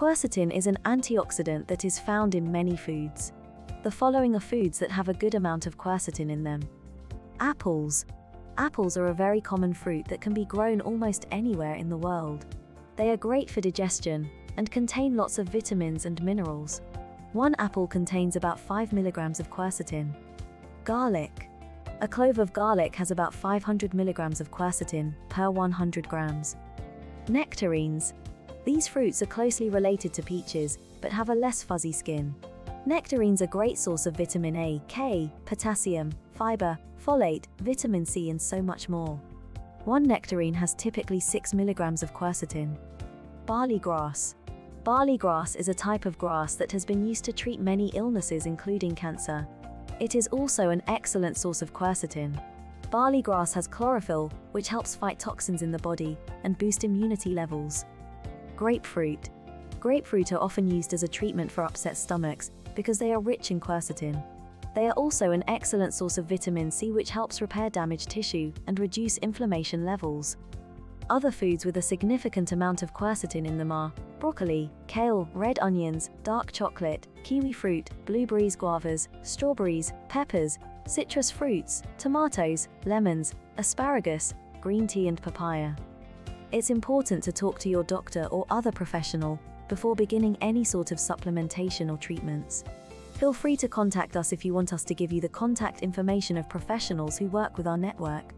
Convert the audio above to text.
Quercetin is an antioxidant that is found in many foods. The following are foods that have a good amount of quercetin in them. Apples. Apples are a very common fruit that can be grown almost anywhere in the world. They are great for digestion and contain lots of vitamins and minerals. One apple contains about 5 milligrams of quercetin. Garlic. A clove of garlic has about 500 milligrams of quercetin per 100 grams. Nectarines. These fruits are closely related to peaches, but have a less fuzzy skin. Nectarines are a great source of vitamin A, K, potassium, fiber, folate, vitamin C and so much more. One nectarine has typically 6 milligrams of quercetin. Barley grass. Barley grass is a type of grass that has been used to treat many illnesses including cancer. It is also an excellent source of quercetin. Barley grass has chlorophyll, which helps fight toxins in the body and boost immunity levels. Grapefruit. Grapefruit are often used as a treatment for upset stomachs because they are rich in quercetin. They are also an excellent source of vitamin C, which helps repair damaged tissue and reduce inflammation levels. Other foods with a significant amount of quercetin in them are broccoli, kale, red onions, dark chocolate, kiwi fruit, blueberries, guavas, strawberries, peppers, citrus fruits, tomatoes, lemons, asparagus, green tea and papaya. It's important to talk to your doctor or other professional before beginning any sort of supplementation or treatments. Feel free to contact us if you want us to give you the contact information of professionals who work with our network.